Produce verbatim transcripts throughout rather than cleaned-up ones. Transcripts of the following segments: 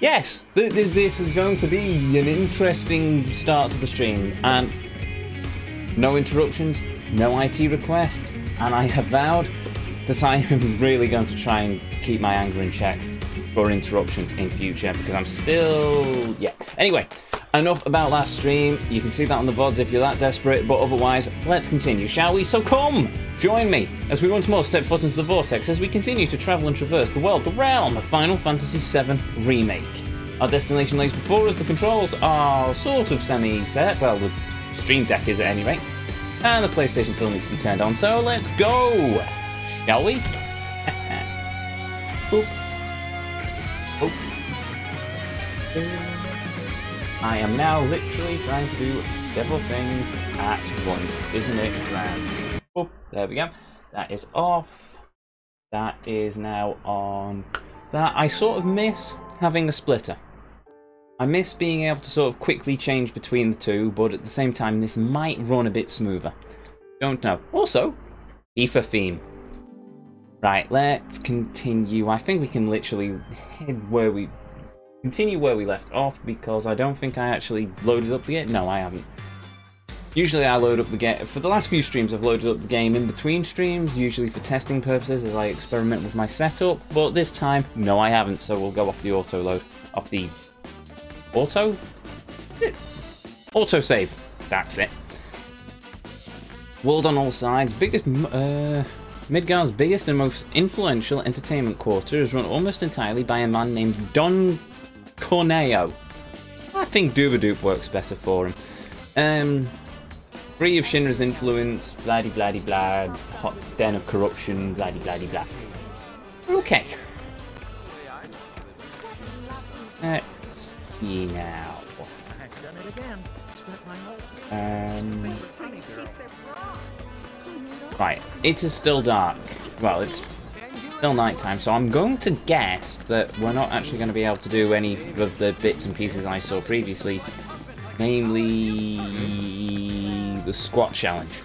yes, th th this is going to be an interesting start to the stream, and no interruptions, no I T requests, and I have vowed that I am really going to try and keep my anger in check for interruptions in future, because I'm still... yeah. Anyway, enough about that stream. You can see that on the V O Ds if you're that desperate, but otherwise, let's continue, shall we? So come, join me, as we once more step foot into the vortex, as we continue to travel and traverse the world, the realm of Final Fantasy seven Remake. Our destination lays before us, the controls are sort of semi-set, well, the Stream Deck is at any rate, and the PlayStation still needs to be turned on, so let's go, shall we? Oop. Oop. I am now literally trying to do several things at once, isn't it grand? Oh, there we go. That is off. That is now on. That I sort of miss having a splitter. I miss being able to sort of quickly change between the two, but at the same time this might run a bit smoother. Don't know. Also, Tifa theme. Right, let's continue. I think we can literally head where we... continue where we left off, because I don't think I actually loaded up the game. No, I haven't. Usually I load up the game... for the last few streams I've loaded up the game in between streams, usually for testing purposes as I experiment with my setup, but this time, no I haven't, so we'll go off the auto load. Off the... auto? Auto save. That's it. World on all sides. Biggest... Uh... Midgar's biggest and most influential entertainment quarter is run almost entirely by a man named Don Corneo. I think Doobadoop works better for him. Um, free of Shinra's influence, blady blady blah, hot den of corruption, blady blady blah. Okay. Let's see now. Um, Right, it is still dark. Well, it's still nighttime, so I'm going to guess that we're not actually going to be able to do any of the bits and pieces I saw previously, namely the squat challenge.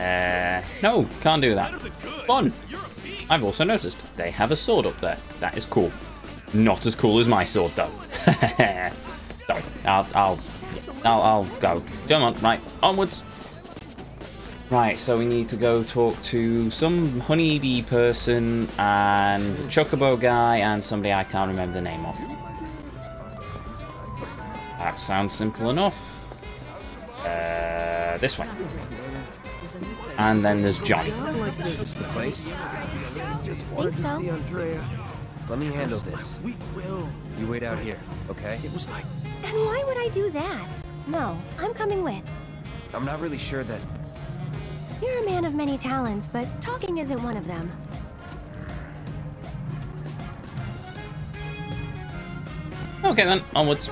Uh, no, can't do that. Fun! I've also noticed they have a sword up there. That is cool. Not as cool as my sword, though. Sorry, I'll... I'll I'll, I'll go. Come on, right, onwards. Right, so we need to go talk to some honeybee person and Chocobo guy and somebody I can't remember the name of. That sounds simple enough. Uh, this way. And then there's Johnny. Is the place? Think so. Let me handle this. We will. You wait out here, okay? It was like... And why would I do that? No, I'm coming with. I'm not really sure that... You're a man of many talents, but talking isn't one of them. Okay then, onwards.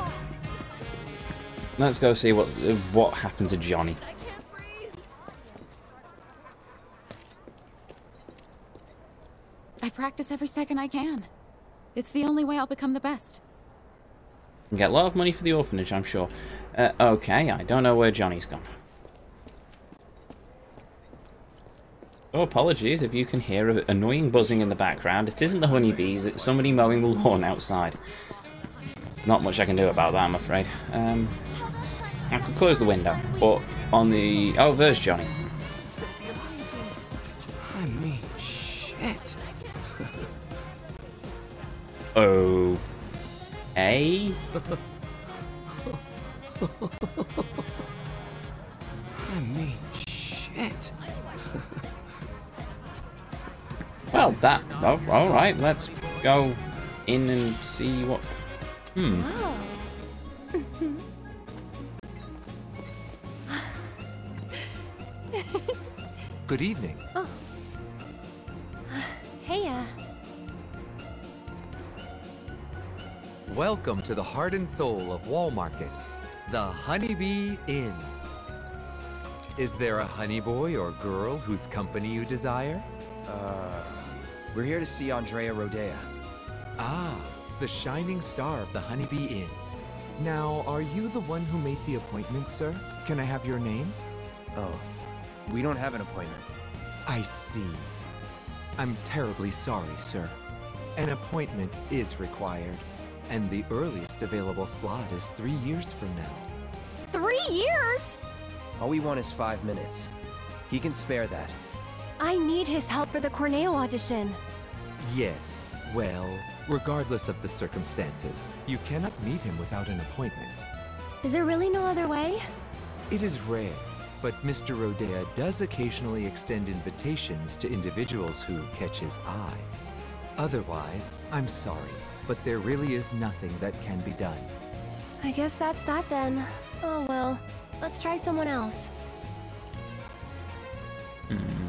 Let's go see what, what happened to Johnny. I practice every second I can. It's the only way I'll become the best. And get a lot of money for the orphanage, I'm sure. Uh, okay, I don't know where Johnny's gone. Oh, apologies if you can hear an annoying buzzing in the background. It isn't the honeybees, it's somebody mowing the lawn outside. Not much I can do about that, I'm afraid. Um, I could close the window, but on the... oh, there's Johnny. I mean, shit. Oh... Eh? I mean, shit. Well, that. Oh, all right. Let's go in and see what. Hmm. Good evening. Oh. Hey. Uh... Welcome to the heart and soul of Wall Market, the Honeybee Inn. Is there a honey boy or girl whose company you desire? Uh, we're here to see Andrea Rhodea. Ah, the shining star of the Honeybee Inn. Now, are you the one who made the appointment, sir? Can I have your name? Oh, we don't have an appointment. I see. I'm terribly sorry, sir. An appointment is required, and the earliest available slot is three years from now. Three years? All we want is five minutes. He can spare that. I need his help for the Corneo audition. Yes, well, regardless of the circumstances, you cannot meet him without an appointment. Is there really no other way? It is rare, but Mister Rhodea does occasionally extend invitations to individuals who catch his eye. Otherwise, I'm sorry, but there really is nothing that can be done. I guess that's that then. Oh well, let's try someone else. Mm-hmm.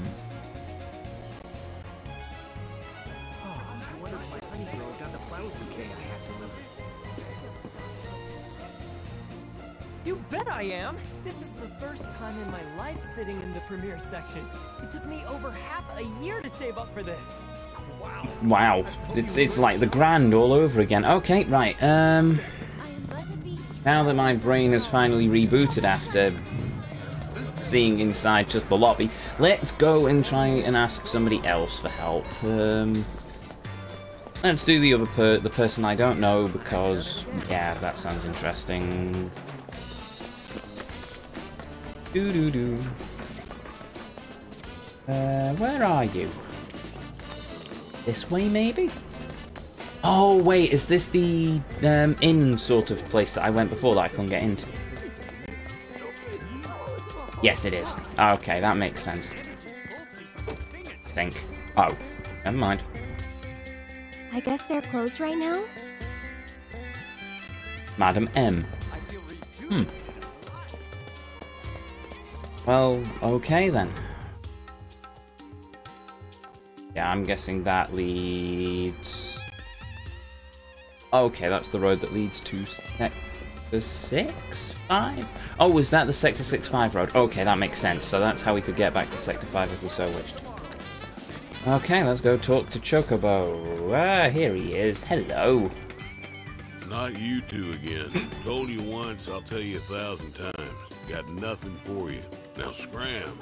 You bet I am! This is the first time in my life sitting in the premiere section. It took me over half a year to save up for this. Wow. Wow. It's, it's like the grand all over again. Okay, right. Um, now that my brain has finally rebooted after seeing inside just the lobby, let's go and try and ask somebody else for help. Um, let's do the other per the person I don't know because, yeah, that sounds interesting. Do do do. Uh, where are you? This way, maybe? Oh wait, is this the um, inn sort of place that I went before that I couldn't get into? Yes, it is. Okay, that makes sense. I think. Oh, never mind. I guess they're closed right now. Madame M. Hmm. Well, okay then. Yeah, I'm guessing that leads... Okay, that's the road that leads to Sector six? five? Oh, is that the Sector six five road? Okay, that makes sense. So that's how we could get back to Sector five if we so wished. Okay, let's go talk to Chocobo. Ah, here he is. Hello. Not you two again. Told you once, I'll tell you a thousand times. Got nothing for you. Now scram.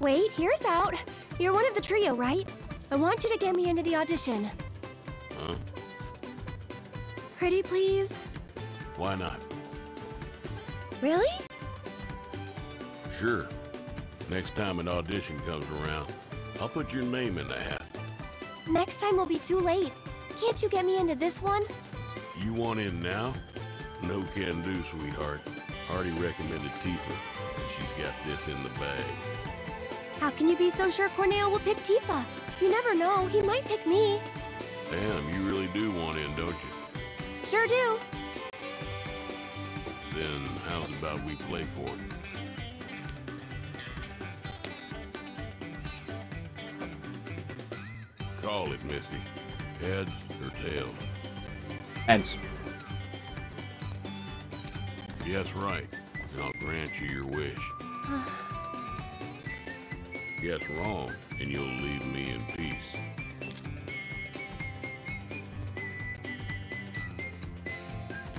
Wait, here's out. You're one of the trio, right? I want you to get me into the audition. Huh? Pretty please? Why not? Really? Sure. Next time an audition comes around, I'll put your name in the hat. Next time will be too late. Can't you get me into this one? You want in now? No can do, sweetheart. Already recommended Tifa, and she's got this in the bag. How can you be so sure Corneo will pick Tifa? You never know, he might pick me. Damn, you really do want in, don't you? Sure do. Then how's about we play for it? Call it, Missy. Heads or tails? Heads. Yes, right. And I'll grant you your wish. Yes, wrong, and you'll leave me in peace.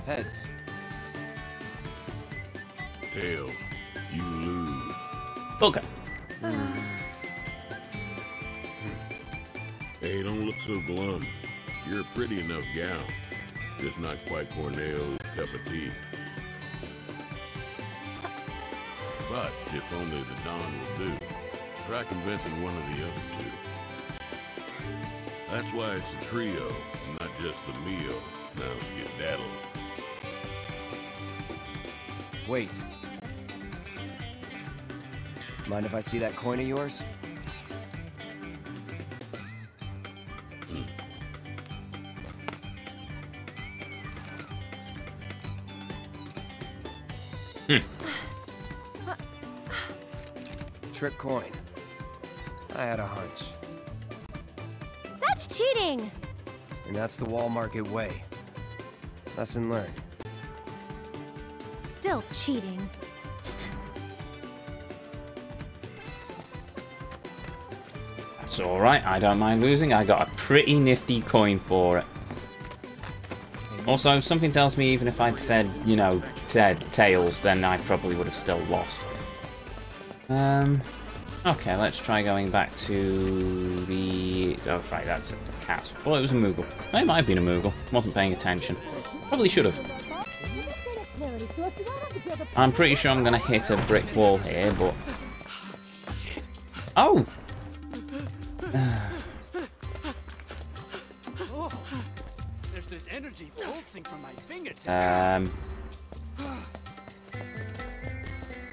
Heads. Tails. You lose. Okay. Hey, don't look so glum. You're a pretty enough gal. Just not quite Corneo's cup of tea. But if only the Don will do, try convincing one of the other two. That's why it's a trio, not just the meal. Now skedaddle. Wait. Mind if I see that coin of yours? Mm. Hmm. Trick coin. I had a hunch. That's cheating! And that's the Wall Market way. Lesson learned. Still cheating. That's alright, I don't mind losing. I got a pretty nifty coin for it. Also, something tells me even if I'd said, you know, said tails, then I probably would have still lost. Um, Okay, let's try going back to the... Oh, right, that's it. The cat. Well, it was a Moogle. It might have been a Moogle. Wasn't paying attention. Probably should have. I'm pretty sure I'm going to hit a brick wall here, but... Oh! There's this energy pulsing from my fingertips. Um...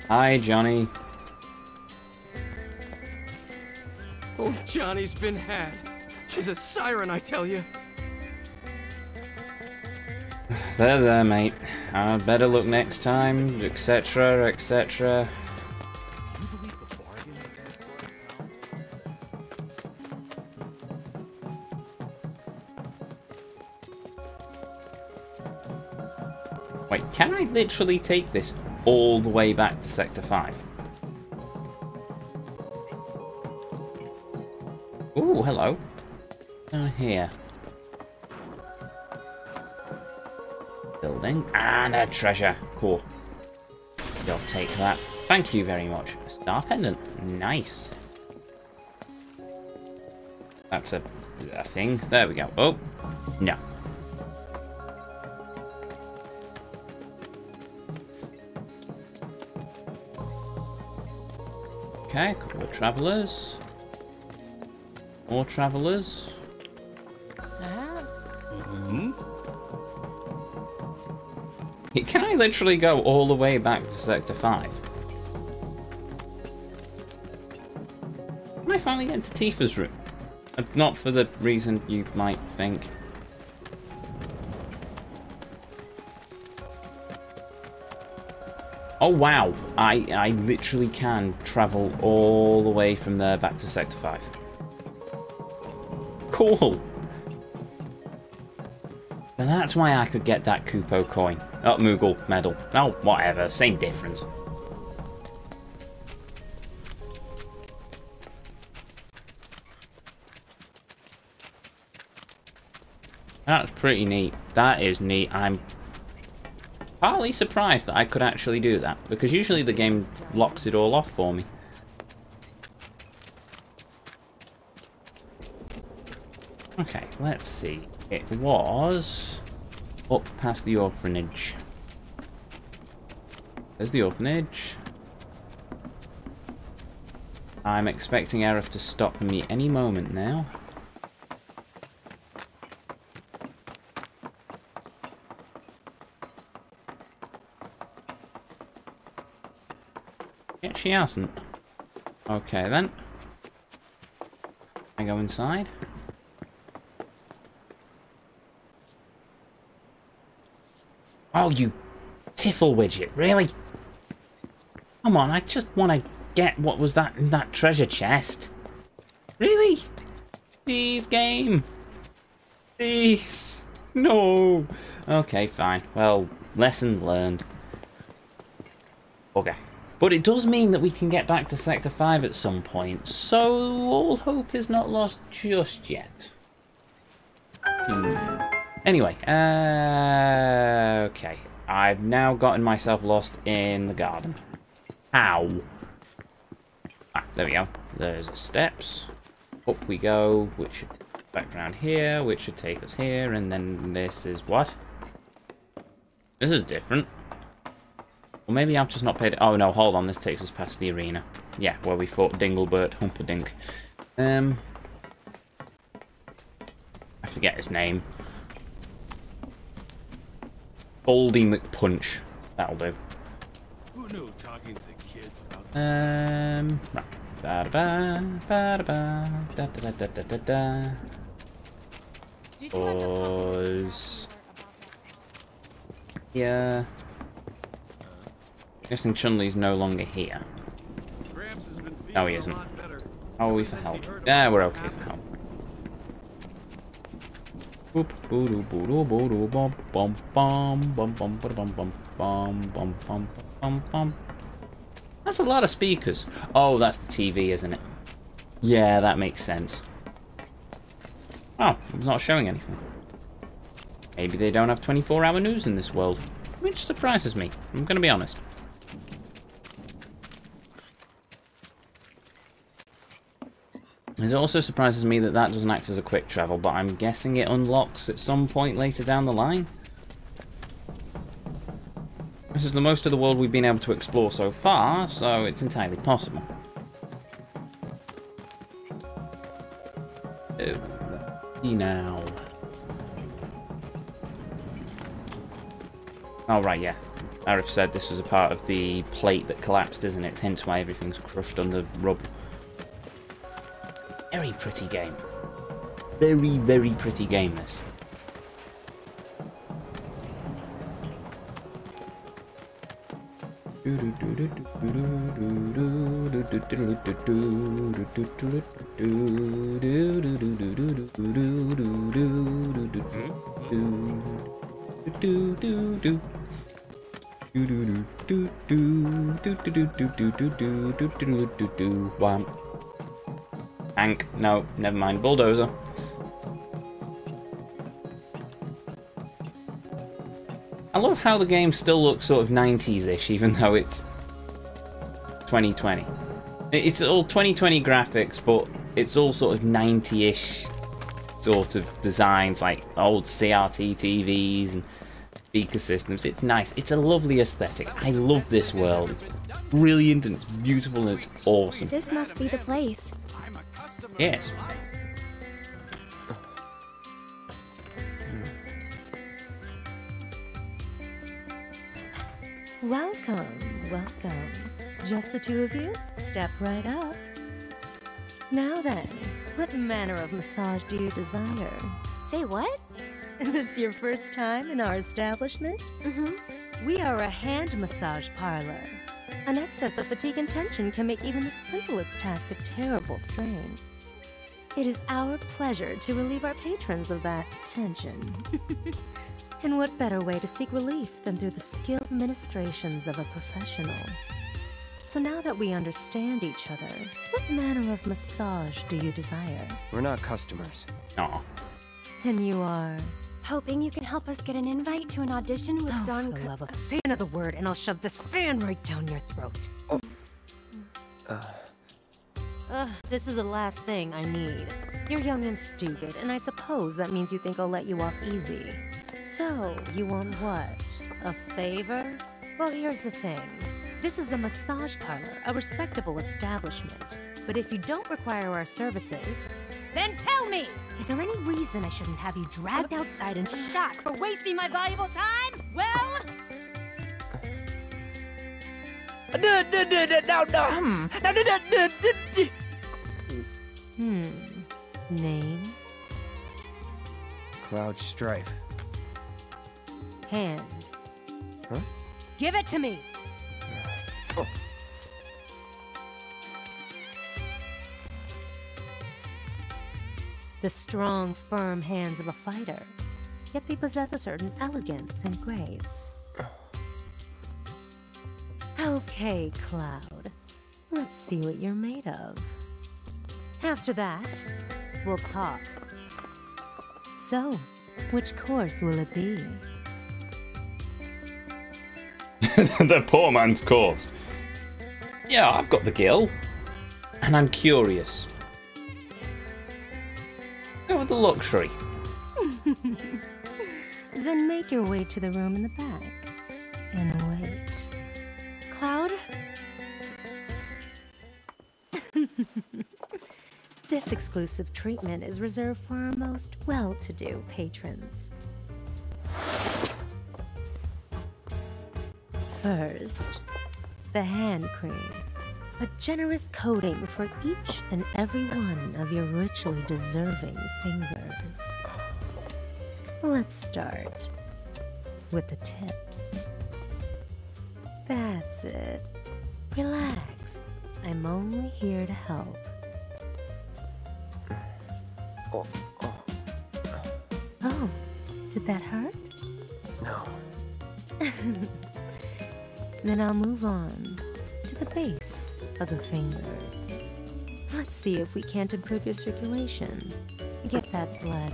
Hi, Johnny. Oh, Johnny's been had. She's a siren, I tell you. There, there, mate. I better look next time, et cetera, et cetera. Wait, can I literally take this all the way back to Sector five? Ooh, hello. Down here. Building. And a treasure. Cool. You'll take that. Thank you very much. Star pendant. Nice. That's a, a thing. There we go. Oh. No. Okay, a couple of travellers. More travellers. Mm-hmm. Can I literally go all the way back to Sector five? Can I finally get into Tifa's room? Not for the reason you might think. Oh wow, I, I literally can travel all the way from there back to Sector five. Cool! And that's why I could get that Kupo coin. Oh, Moogle medal. Oh, whatever, same difference. That's pretty neat. That is neat. I'm partly surprised that I could actually do that, because usually the game locks it all off for me. Okay, let's see. It was up past the orphanage. There's the orphanage. I'm expecting Aerith to stop me any moment now. Yeah, she hasn't. Okay, then. I go inside. Oh, you piffle widget, really? Come on, I just want to get what was that in that treasure chest. Really? Please, game. Please. No. Okay, fine. Well, lesson learned. Okay. But it does mean that we can get back to Sector five at some point, so all hope is not lost just yet. Hmm. Anyway, uh, okay. I've now gotten myself lost in the garden. How? Ah, there we go. There's the steps. Up we go, which should back around here, which should take us here, and then this is what? This is different. Well, maybe I've just not paid... Oh, no, hold on. This takes us past the arena. Yeah, where we fought Dinglebert Humperdink. Um, I forget his name. Baldy McPunch. That'll do. Who knew talking to the kids about um right. Ba da ba ba da ba da da da da da da. Pause. Yeah. Guessing Chun-Li's no longer here. No, he isn't. How are we for help? Yeah, we're okay for help. That's a lot of speakers. Oh, that's the T V, isn't it? Yeah, that makes sense. Oh, it's not showing anything. Maybe they don't have twenty-four hour news in this world, which surprises me, I'm going to be honest. It also surprises me that that doesn't act as a quick travel, but I'm guessing it unlocks at some point later down the line. This is the most of the world we've been able to explore so far, so it's entirely possible. See now. Oh right, yeah. Aerith said this was a part of the plate that collapsed, isn't it? Hence why everything's crushed under rub. Very pretty game. Very, very pretty game, this. Wow. Tank. No, never mind. Bulldozer. I love how the game still looks sort of nineties-ish, even though it's twenty twenty. It's all twenty twenty graphics, but it's all sort of ninety-ish sort of designs, like old C R T T Vs and speaker systems. It's nice. It's a lovely aesthetic. I love this world. It's brilliant and it's beautiful and it's awesome. This must be the place. Yes. Welcome, welcome. Just the two of you? Step right up. Now then, what manner of massage do you desire? Say what? Is this your first time in our establishment? Mm-hmm. We are a hand massage parlor. An excess of fatigue and tension can make even the simplest task a terrible strain. It is our pleasure to relieve our patrons of that tension. And what better way to seek relief than through the skilled ministrations of a professional? So now that we understand each other, what manner of massage do you desire? We're not customers. No. Then you are... Hoping you can help us get an invite to an audition with oh, Don Corneo. Of... Say another word and I'll shove this fan right down your throat. Oh. Uh. Ugh, this is the last thing I need. You're young and stupid, and I suppose that means you think I'll let you off easy. So, you want what? A favor? Well, here's the thing. This is a massage parlor, a respectable establishment. But if you don't require our services... Then tell me! Is there any reason I shouldn't have you dragged outside and shot for wasting my valuable time? Well... Hmm... Name? Cloud Strife. Hand. Huh? Give it to me! Oh. The strong, firm hands of a fighter, yet they possess a certain elegance and grace. Okay, Cloud. Let's see what you're made of. After that, we'll talk. So, which course will it be? The poor man's course. Yeah, I've got the gill. And I'm curious. Go with the luxury. Then make your way to the room in the back. And wait. Cloud? This exclusive treatment is reserved for our most well-to-do patrons. First, the hand cream, a generous coating for each and every one of your richly deserving fingers. Let's start with the tips. That's it. Relax. I'm only here to help. Oh, oh, oh. Oh, did that hurt? No. Then I'll move on to the base of the fingers. Let's see if we can't improve your circulation. Get that blood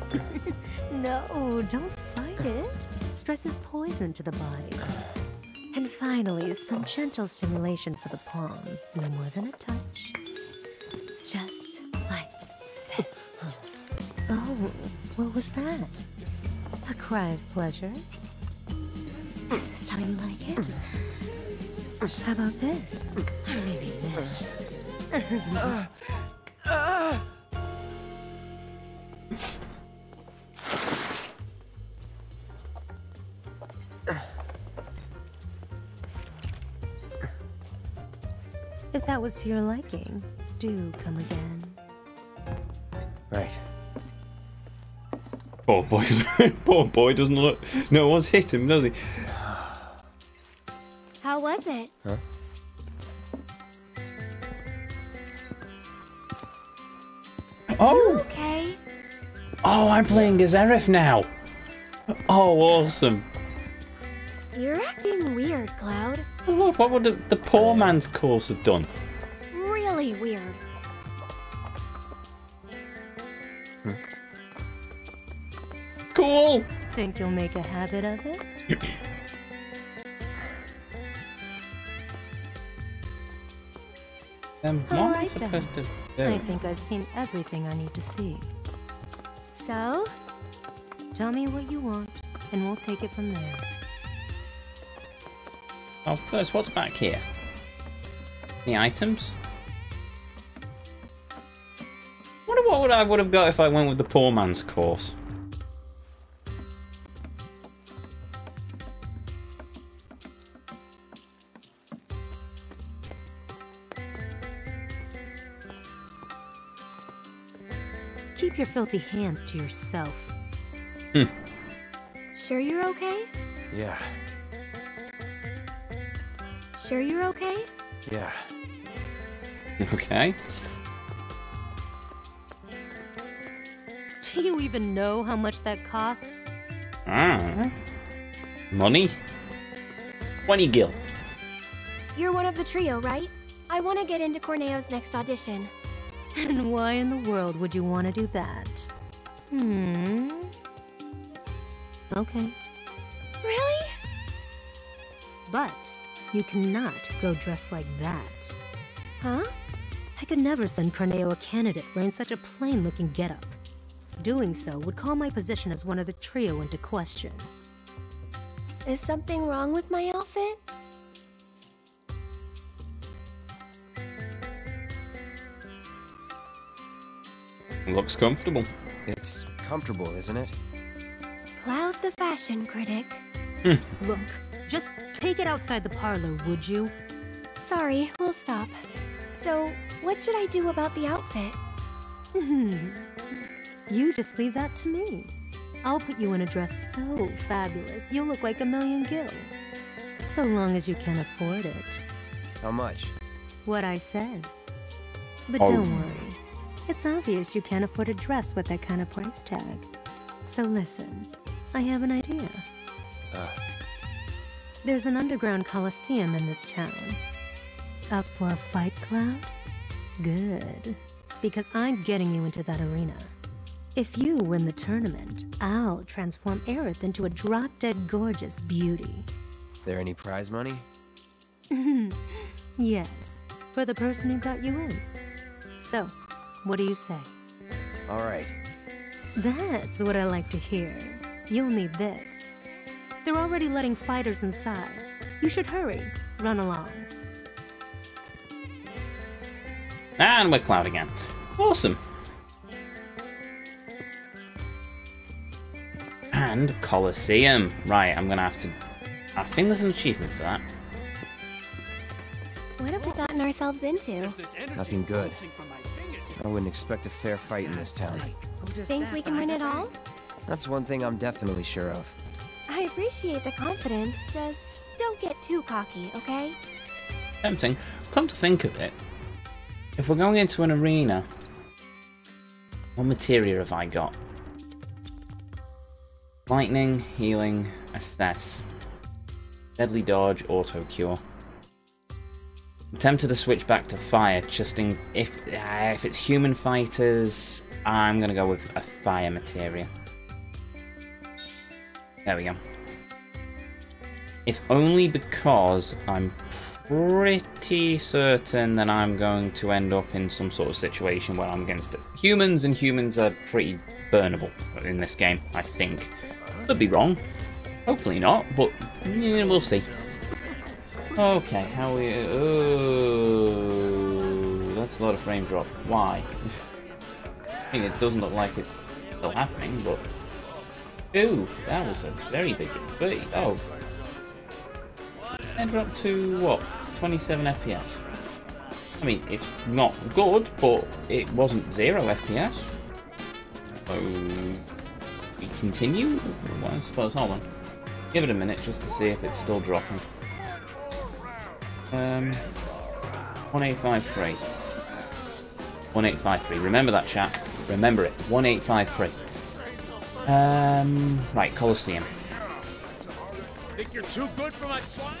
flowing. No, don't fight it. Stress is poison to the body. And Finally, some gentle stimulation for the palm. No more than a touch. Just like this. Oh, what was that? A cry of pleasure? Is this how you like it? How about this? Or maybe this? Uh, uh. If that was to your liking, do come again. Right. Poor boy. Poor boy doesn't look. No one's hit him, does he? How was it? Huh? Oh. You okay. Oh, I'm playing as Aerith now. Oh, awesome. You're acting weird, Cloud. What, what would the, the poor man's course have done? Really weird. Hmm. Cool. Think you'll make a habit of it? um, All right, supposed then. To do? I think I've seen everything I need to see. So, tell me what you want, and we'll take it from there. Oh, first, what's back here? Any items? I wonder what would I would have got if I went with the poor man's course. Keep your filthy hands to yourself. Hmm. Sure you're okay? Yeah. Sure you're okay? Yeah. Okay. Do you even know how much that costs? Ah. Money? twenty gil. You're one of the trio, right? I want to get into Corneo's next audition. And why in the world would you want to do that? Hmm. Okay. Really? But... you cannot go dressed like that. Huh? I could never send Corneo a candidate wearing such a plain-looking getup. Doing so would call my position as one of the trio into question. Is something wrong with my outfit? Looks comfortable. It's comfortable, isn't it? Cloud the fashion critic. Look. Just take it outside the parlor, would you? Sorry, we'll stop. So, what should I do about the outfit? Hmm. You just leave that to me. I'll put you in a dress so fabulous, you'll look like a million gil. So long as you can afford it. How much? What I said. But oh. Don't worry. It's obvious you can't afford a dress with that kind of price tag. So listen, I have an idea. Uh. There's an underground coliseum in this town. Up for a fight, Cloud? Good. Because I'm getting you into that arena. If you win the tournament, I'll transform Aerith into a drop-dead gorgeous beauty. Is there any prize money? Yes. For the person who got you in. So, what do you say? All right. That's what I like to hear. You'll need this. They're already letting fighters inside. You should hurry. Run along. And we're Cloud again. Awesome. And Colosseum. Right, I'm gonna have to... I think there's an achievement for that. What have we gotten ourselves into? Nothing good. I wouldn't expect a fair fight in this town. Think we can win it all? That's one thing I'm definitely sure of. I appreciate the confidence, just don't get too cocky, okay? Tempting. Come to think of it, if we're going into an arena, what materia have I got? Lightning, healing, assess, deadly dodge, auto cure. I'm tempted to switch back to fire, just in if uh, if it's human fighters, I'm gonna go with a fire materia. There we go. if only because I'm pretty certain that I'm going to end up in some sort of situation where I'm against it. Humans, and humans are pretty burnable in this game, I think. Could be wrong. Hopefully not, but yeah, we'll see. Okay, how are we... Oh, that's a lot of frame drop. Why? I mean, it doesn't look like it's still happening, but... Ooh, that was a very big thirty. Oh. Frame drop to, what, twenty-seven F P S? I mean, it's not good, but it wasn't zero F P S. So... we continue? Well, I suppose, hold on. Give it a minute just to see if it's still dropping. Um, one eight five three. one eight five three. Remember that, chat. Remember it. one eight five three. Um, right, Colosseum. Think you're too good for my plot?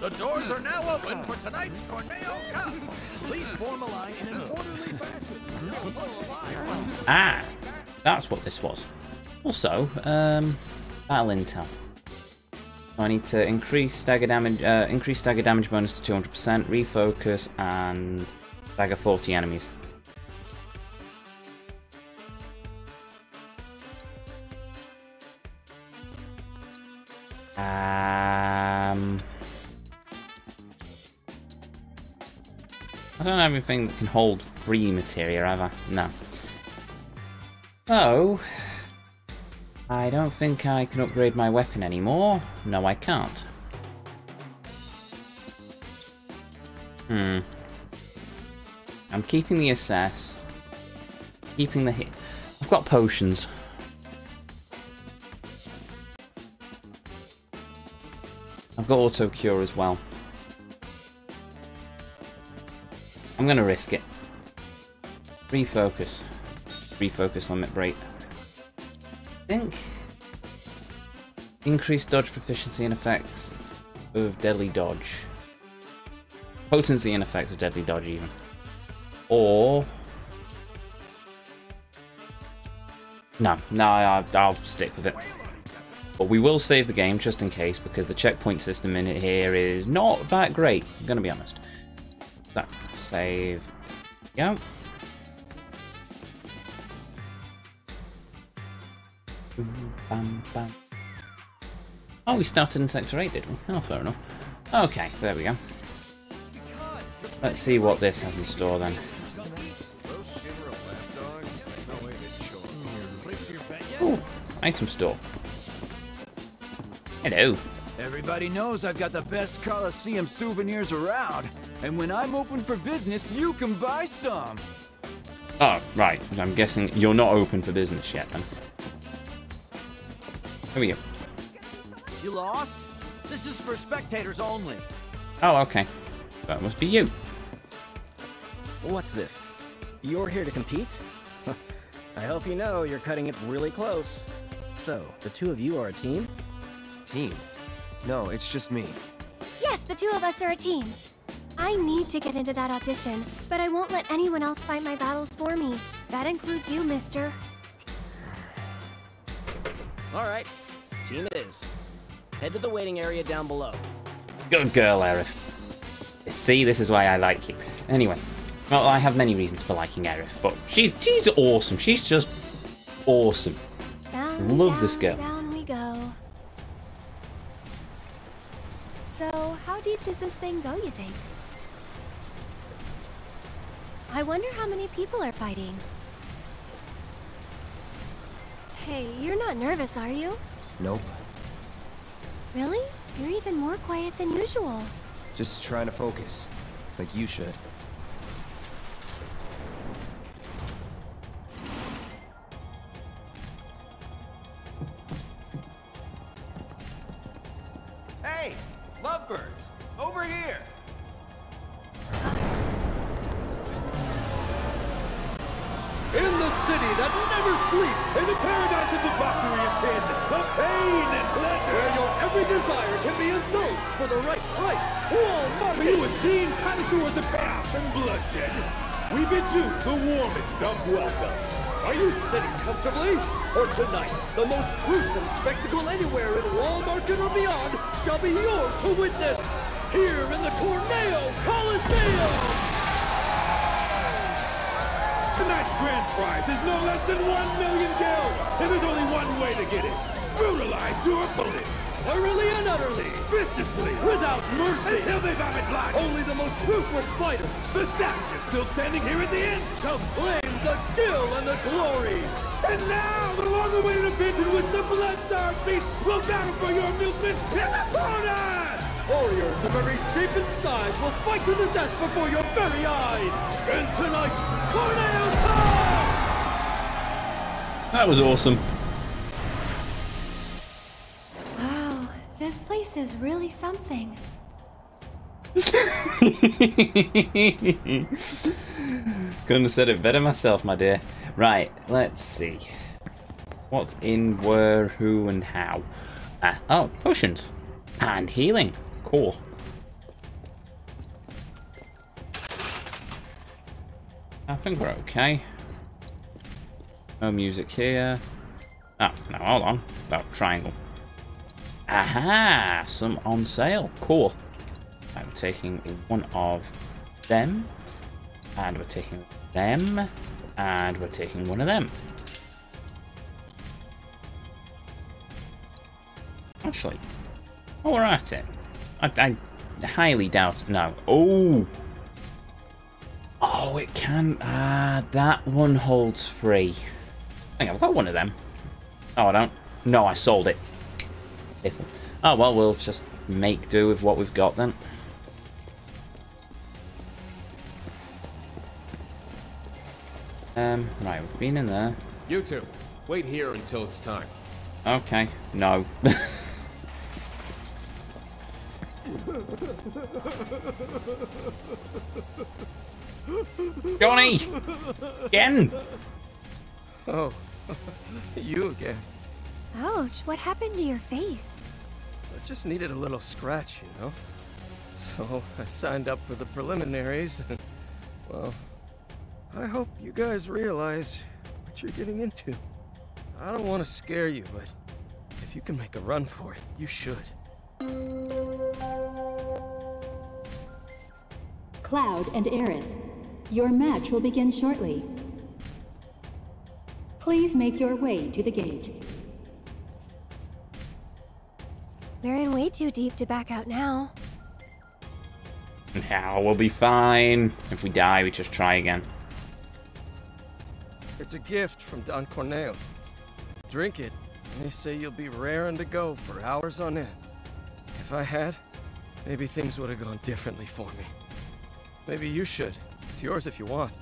The doors are now open for tonight's Corneo Cup. Please form a line in an orderly fashion. Ah, that's what this was. Also, um, battle intel. I need to increase stagger damage, uh, increase stagger damage bonus to two hundred percent, refocus, and stagger forty enemies. Um, I don't have anything that can hold free materia, have I? No. So, I don't think I can upgrade my weapon anymore. No, I can't. Hmm. I'm keeping the assess. Keeping the hit. I've got potions. I've got auto cure as well. I'm gonna risk it. Refocus. Refocus limit break. I think. Increased dodge proficiency and effects of deadly dodge. Potency and effects of deadly dodge even. Or... No, no, I, I'll stick with it. But we will save the game just in case, because the checkpoint system in it here is not that great, I'm going to be honest. So, save. Yeah. Bam, bam. Oh, we started in Sector eight, did we? Oh, fair enough. Okay, there we go. Let's see what this has in store then. Ooh, item store. Hello. Everybody knows I've got the best Colosseum souvenirs around, and when I'm open for business, you can buy some. Oh, right. I'm guessing you're not open for business yet then. Here we go. You lost? This is for spectators only. Oh, okay. That must be you. What's this? You're here to compete? I hope you know you're cutting it really close. So, the two of you are a team? Team? No, it's just me. Yes, the two of us are a team. I need to get into that audition, but I won't let anyone else fight my battles for me. That includes you, mister. All right. Team it is. Head to the waiting area down below. Good girl, Aerith. See, this is why I like you. Anyway, well, I have many reasons for liking Aerith, but she's she's awesome. She's just awesome. Down, Love down, this girl. Down we go. So, how deep does this thing go, you think? I wonder how many people are fighting. Hey, you're not nervous, are you? Nope. Really? You're even more quiet than usual. Just trying to focus, like you should. Hey, lovebirds, over here! In the city that never sleeps, in the paradise of debauchery and sin, the pain and pleasure, where your every desire can be indulged for the right price, Wall Market! You esteemed connoisseurs of chaos and bloodshed, we bid you the warmest of welcomes. Are you sitting comfortably? For tonight, the most gruesome spectacle anywhere in Wall Market or beyond shall be yours to witness here in the Corneo Coliseum! Tonight's grand prize is no less than one million gil, and there's only one way to get it. Brutalize your opponents! Thoroughly and utterly, viciously, without mercy, until they vomit blood. Only the most ruthless fighters, the savages still standing here at the end, shall claim the kill and the glory. And now, the long-awaited event in which the blood-starved beast will battle for your amusement in the corner! Warriors of every shape and size will fight to the death before your very eyes. And tonight's Corneo Cup! That was awesome. This place is really something. Couldn't have said it better myself, my dear. Right, let's see. What's in, where, who, and how? Uh, oh, potions. And healing. Cool. I think we're okay. No music here. Oh, no, hold on. About triangle. Aha! Some on sale. Cool. I'm taking one of them, and we're taking them, and we're taking one of them. Actually, oh, we're at it. I, I highly doubt. No. Oh. Oh, it can. Ah, that one holds free. I think I've got one of them. Oh, I don't. No, I sold it. If, oh well, we'll just make do with what we've got then. Um, right, we've been in there. You two, wait here until it's time. Okay, no. Johnny! Again! Oh, you again. Ouch, what happened to your face? I just needed a little scratch, you know? So I signed up for the preliminaries and, well, I hope you guys realize what you're getting into. I don't want to scare you, but if you can make a run for it, you should. Cloud and Aerith, your match will begin shortly. Please make your way to the gate. We're in way too deep to back out now. Now we'll be fine. If we die, we just try again. It's a gift from Don Corneo. Drink it, and they say you'll be raring to go for hours on end. If I had, maybe things would have gone differently for me. Maybe you should. It's yours if you want.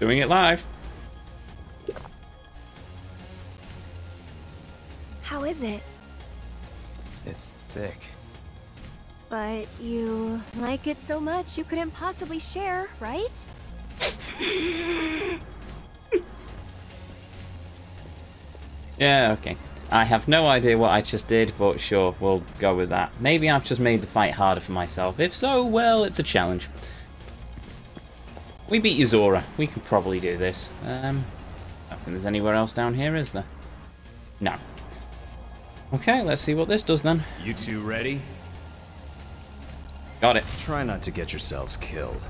Doing it live. How is it? It's thick. But you like it so much you couldn't possibly share, right? Yeah, okay. I have no idea what I just did, but sure, we'll go with that. Maybe I've just made the fight harder for myself. If so, well, it's a challenge. We beat Zora. We can probably do this. Um, I don't think there's anywhere else down here, is there? No. Okay, let's see what this does then. You two ready? Got it. Try not to get yourselves killed.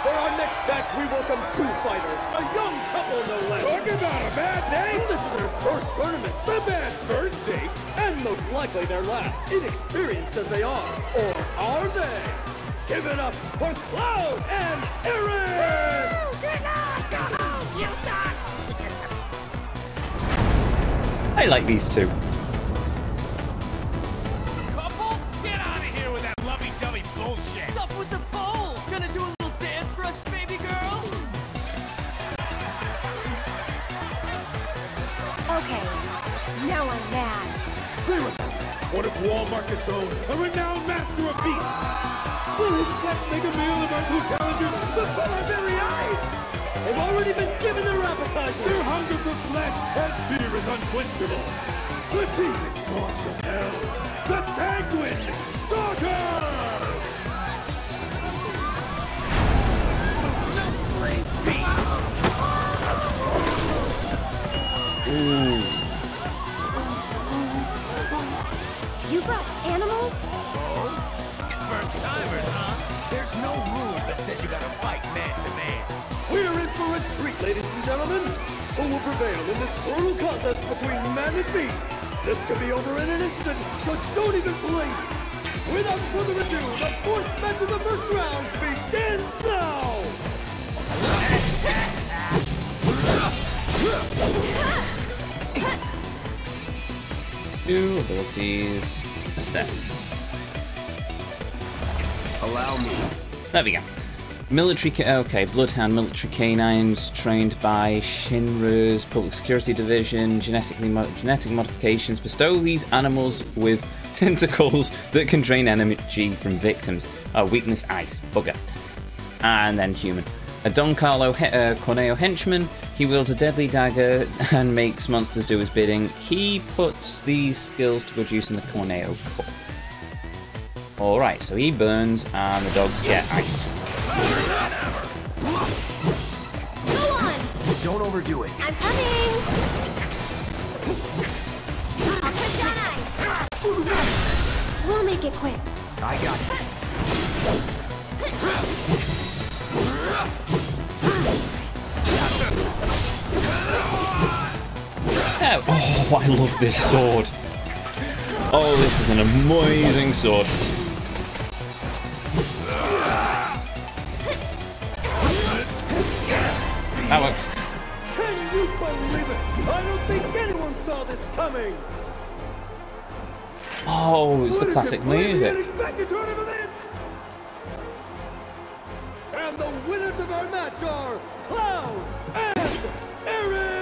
For our next match, we welcome two fighters, a young couple no less. Talk about a bad day! This is their first tournament, the bad first date, and most likely their last, inexperienced as they are. Or are they? Give it up for Cloud and Aerith! Woo! Good night! Go home, you suck! I like these two. Couple? Get out of here with that lovey-dovey bullshit! What's up with the pole? Gonna do a little dance for us, baby girl? Okay, now I'm mad. One of Wall Market's own, a renowned master of beasts. Will his death make a meal of our two challengers before our very eyes? And have already been given their appetizer. Their hunger for flesh and fear is unquenchable. The demon dogs of hell, the Sanguine Stalkers! No blame me! Ooh. You brought animals? Oh? First-timers, huh? There's no rule that says you gotta fight man-to-man. We're in for a treat, ladies and gentlemen. Who will prevail in this brutal contest between man and beast? This could be over in an instant, so don't even blink! Without further ado, the fourth match of the first round begins now! New abilities. Assess. Allow me. There we go. Military, okay, Bloodhound, military canines trained by Shinra's Public Security Division. Genetically mo genetic modifications bestow these animals with tentacles that can drain energy from victims. Oh, weakness, ice, bugger. And then human. A Don Carlo he uh, Corneo henchman. He wields a deadly dagger and makes monsters do his bidding. He puts these skills to good use in the Corneo Cup. Alright, so he burns and the dogs get iced. Go on! Don't overdo it. I'm coming! I'll put that ice. We'll make it quick. I got it. Oh, oh, I love this sword. Oh, this is an amazing sword. That works. Can you believe it? I don't think anyone saw this coming. Oh, it's the classic music. And the winners of our match are Cloud and Aerith.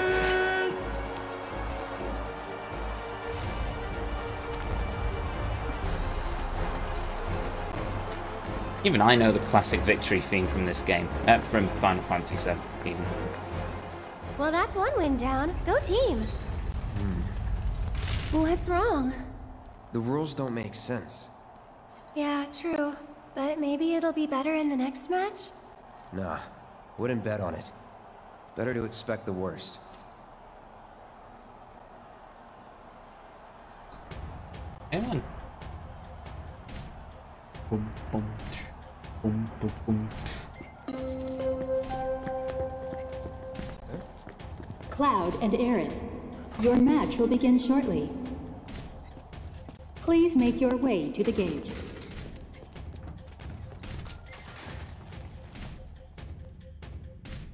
Even I know the classic victory theme from this game, uh, from Final Fantasy seven. Even. Well, that's one win down. Go team. Hmm. What's wrong? The rules don't make sense. Yeah, true. But maybe it'll be better in the next match? Nah, wouldn't bet on it. Better to expect the worst. Hang on. Boom, boom, boom, boom, boom. Cloud and Aerith, your match will begin shortly. Please make your way to the gate.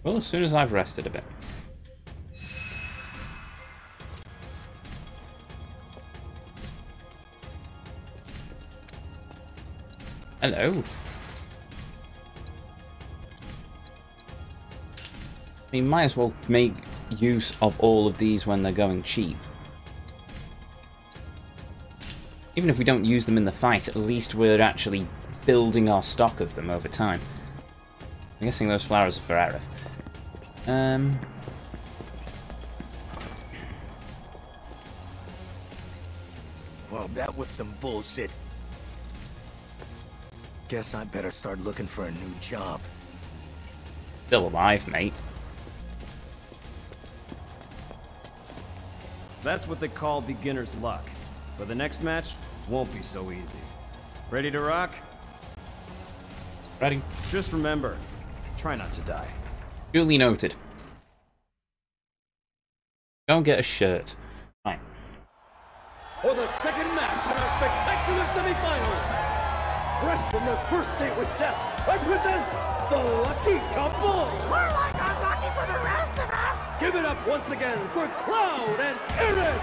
Well, as soon as I've rested a bit. Hello. We might as well make use of all of these when they're going cheap. Even if we don't use them in the fight, at least we're actually building our stock of them over time. I'm guessing those flowers are for Aerith. Um, well, that was some bullshit. Guess I better start looking for a new job. Still alive, mate. That's what they call beginner's luck. But the next match won't be so easy. Ready to rock? Ready. Just remember, try not to die. Duly noted. Go and get a shirt. Right. For the second match in our spectacular semi-finals, fresh from their first date with death, I present the lucky couple! We're like unlucky for the rest of us! Give it up once again for Cloud and Aerith!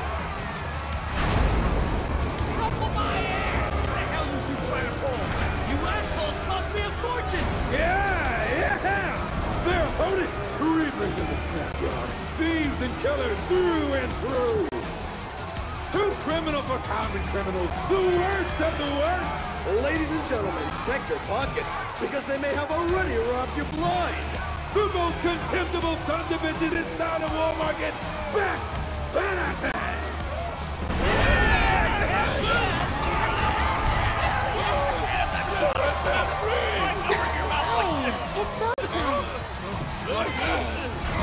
Ruffle my ass! What the hell you two trying to pull? You assholes cost me a fortune! Yeah, yeah! They're opponents, reapers in this scrapyard, thieves and killers through and through! Too criminal for common criminals, the worst of the worst! Ladies and gentlemen, check your pockets, because they may have already robbed you blind! The most contemptible sons of bitches inside of Wall Market, Max Benefit! Hey,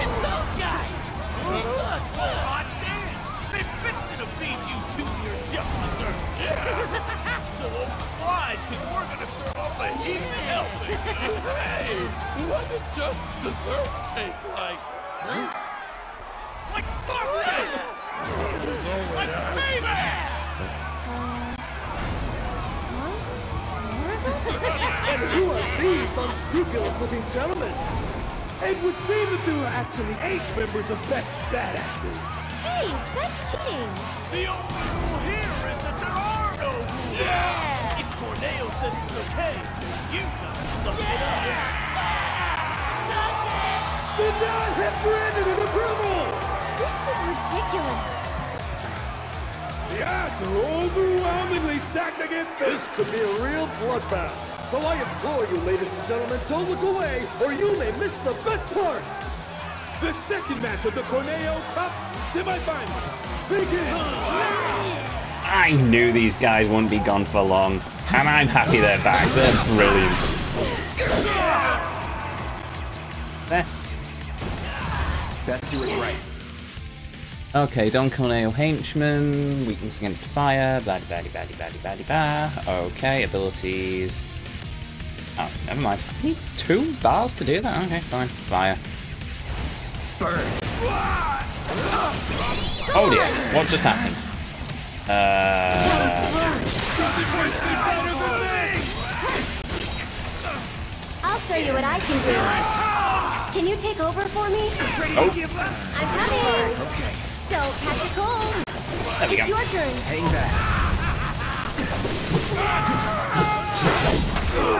it's those guys! Hey, it's those guys! Look, God damn! They're fixing to feed you two your just dessert. Yeah. So why? Because we're going to serve up a heap of helping. Hey, what do just desserts taste like? Huh? Like Tosti's! Like Maybach! And who are these unscrupulous-looking gentlemen? It would seem that there are actually eight members of Beck's badasses. Hey, that's cheating. The only rule here is that there are no rules. Yeah. If Corneo says it's okay, you gotta suck yeah. it up. Yeah. Ah, suck it. The non-referendum of approval. This is ridiculous. The odds are overwhelmingly stacked against this. This could be a real bloodbath. So I implore you, ladies and gentlemen, don't look away, or you may miss the best part. The second match of the Corneo Cup semifinals begins. I knew these guys wouldn't be gone for long, and I'm happy they're back. They're brilliant. Best. Best do it right. Okay, Don Corneo Henchman, weakness against fire, baddy baddy baddy baddy baddy bah. Okay, abilities. Oh, never mind. I need two bars to do that. Okay, fine. Fire. Burn. Oh dear, what just happened? Uh. I'll show you what I can do. Can you take over for me? Oh. I'm coming. Okay. Don't catch a cold. There we it's go. Your turn. Hang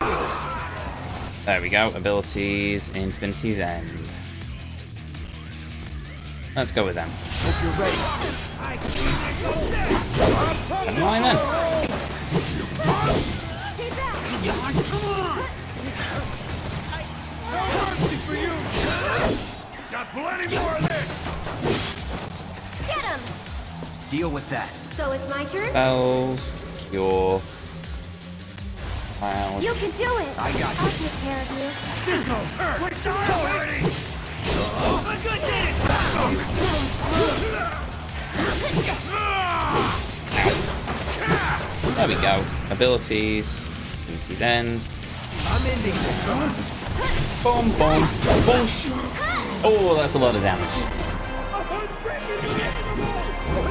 back. There we go. Abilities, Infinity's End. Let's go with them. Hope you're ready. Never mind then. Stay back. Come on. No mercy for you. Got plenty more of this. Get him. Deal with that. So it's my turn? Bells, cure, cloud. You can do it! I got you. I'll take care of you. This don't hurt! We're done already! Oh my goodness! There we go. Abilities. Infinity's End. I'm ending this, huh? Boom, boom, boom. Oh, that's a lot of damage. What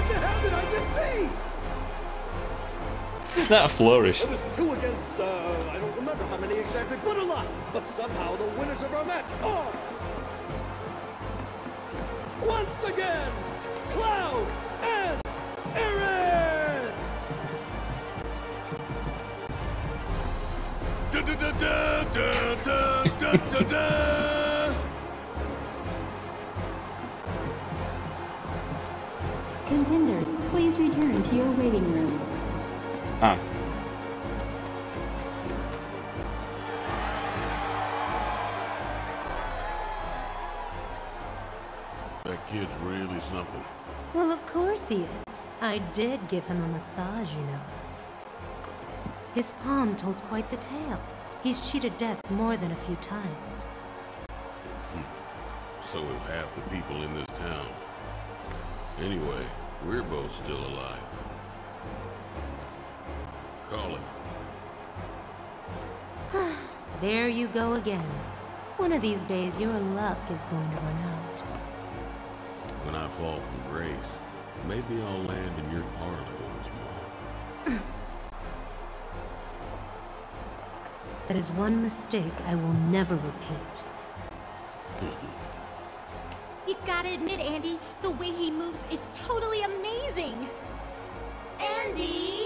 the hell did I just see? That flourish. It was two against, uh, I don't remember how many exactly, but a lot. But somehow the winners of our match are... once again, Cloud and Aerith! Da da da da da da da da! Contenders, please return to your waiting room. Ah. That kid's really something. Well, of course he is. I did give him a massage, you know. His palm told quite the tale. He's cheated death more than a few times. So have half the people in this town. Anyway, we're both still alive. Call it. There you go again. One of these days, your luck is going to run out. When I fall from grace, maybe I'll land in your parlor once more. That is one mistake I will never repeat. You gotta admit, Andy, the way he moves is totally amazing! Andy!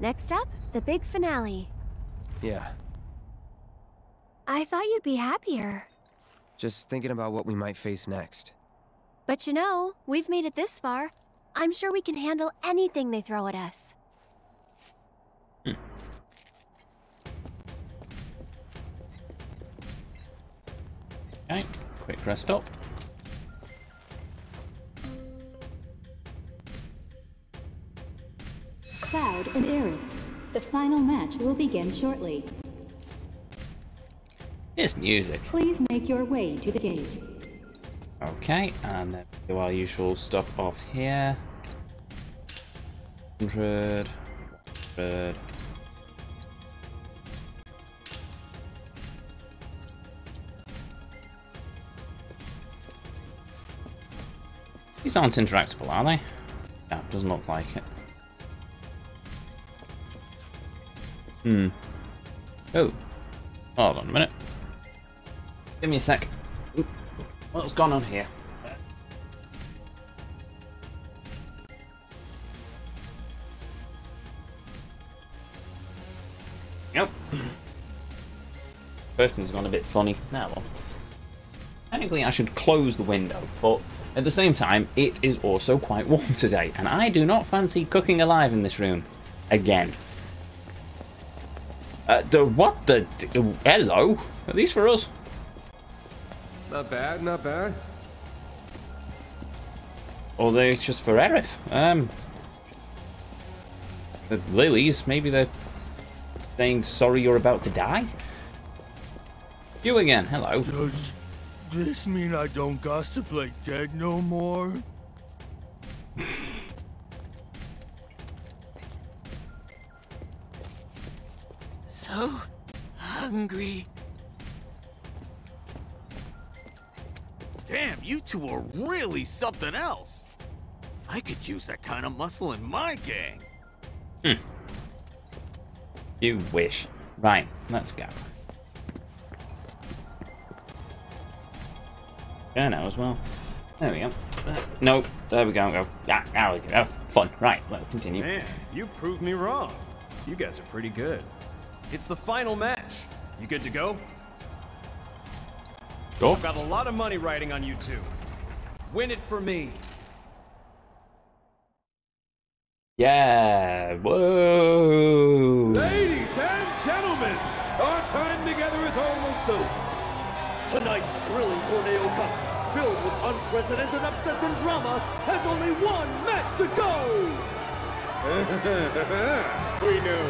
Next up, the big finale. Yeah. I thought you'd be happier. Just thinking about what we might face next. But you know, we've made it this far. I'm sure we can handle anything they throw at us. Hm. Okay, quick rest up. Cloud and Aerith. The final match will begin shortly. This music. Please make your way to the gate. Okay, and then do our usual stuff off here. Hundred, hundred. These aren't interactable, are they? No, it doesn't look like it. Hmm. Oh. Hold on a minute. Give me a sec. What's gone on here? Yep. Curtain's gone a bit funny. Now, well. Technically, I should close the window, but at the same time, it is also quite warm today, and I do not fancy cooking alive in this room. Again. Uh, the what the d hello? At least for us. Not bad, not bad. Although it's just for Aerith. Um, the lilies. Maybe they're saying sorry you're about to die. You again. Hello. Does this mean I don't gossip like dead no more? So hungry. Damn, you two are really something else. I could use that kind of muscle in my gang. Hmm. You wish. Right, let's go. There now as well. There we go. Uh, nope, there we go. go. Ah, now we do. Oh, fun. Right, let's continue. Man, you proved me wrong. You guys are pretty good. It's the final match. You good to go? Go. I've got a lot of money riding on you two. Win it for me. Yeah. Whoa. Ladies and gentlemen, our time together is almost over. Tonight's thrilling Corneo Cup, filled with unprecedented upsets and drama, has only one match to go. We know.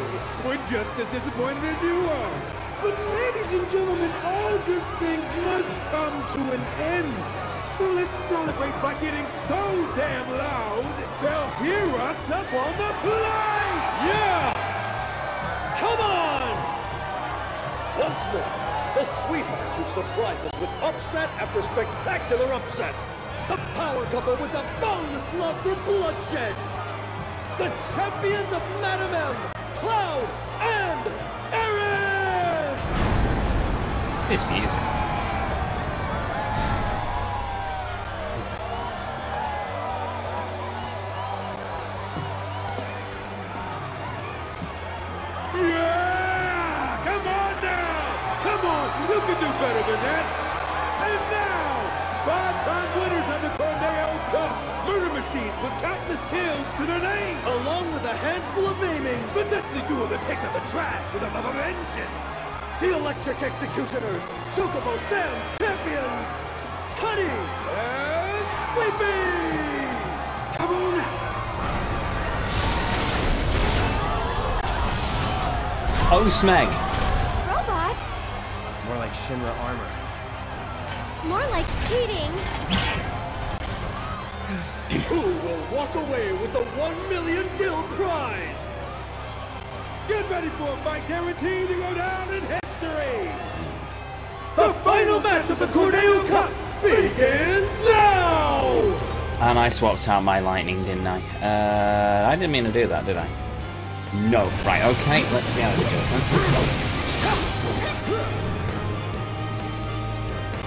We're just as disappointed as you are. But ladies and gentlemen, all good things must come to an end. So let's celebrate by getting so damn loud, they'll hear us up on the blind! Yeah! Come on! Once more, the sweethearts who surprised us with upset after spectacular upset. The power couple with a boundless love for bloodshed. The champions of Madame M, Cloud, and Aerith! This music. Yeah! Come on now! Come on, you can do better than that! And now, five-time winners of the Corneo Cup! Murder machines with countless kills to their name, along with a handful of maimings. The deadly duo that takes out the trash with a vengeance. The electric executioners, Chocobo Sam's champions, Cuddy and Sleepy. Come on! Oh, Smeg. Robots? More like Shinra armor. More like cheating. Who will walk away with the one million gil prize? Get ready for a fight guaranteed to go down in history! The final match of the Corneo Cup begins now! And I swapped out my lightning, didn't I? Uh, I didn't mean to do that, did I? No. Right, okay, let's see how this goes then.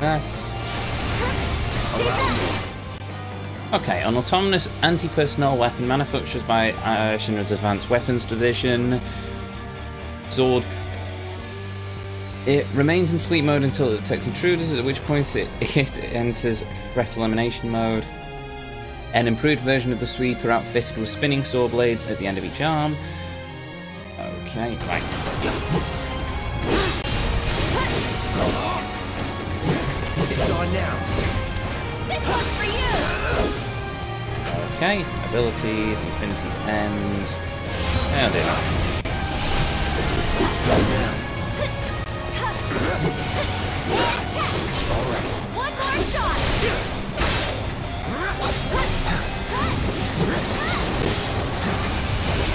Yes. Okay, an autonomous anti-personnel weapon manufactured by uh, Shinra's Advanced Weapons Division. Sword. It remains in sleep mode until it detects intruders, at which point it, it enters threat elimination mode. An improved version of the Sweeper outfitted with spinning saw blades at the end of each arm. Okay. It's on now. This one's for you. Okay. Abilities, Infinity's End. Oh dear. Alright. One more shot.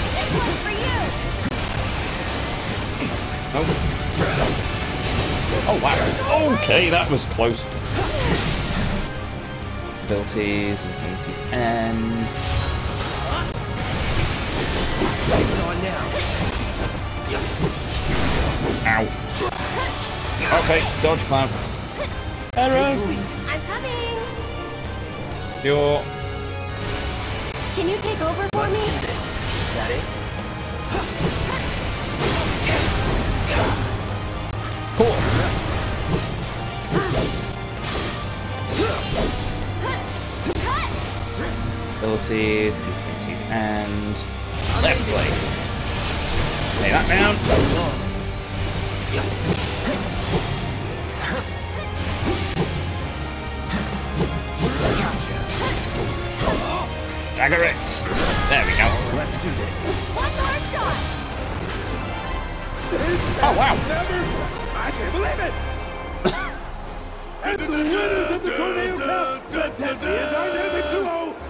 This one's for you. Oh. Oh wow. Okay, that was close. Abilities, Infinity's End. Lights on now. Ow. Okay, dodge cloud. Arrow. I'm coming. You're. Can you take over for me? Is that it? Cool. Abilities, Infinity's End. Left place. Stay that round. Stagger it. There we go. Let's do this. One more shot. Oh wow! I can't believe it. And the winner of the Corneo Cup, the Test and Dynamic Duo,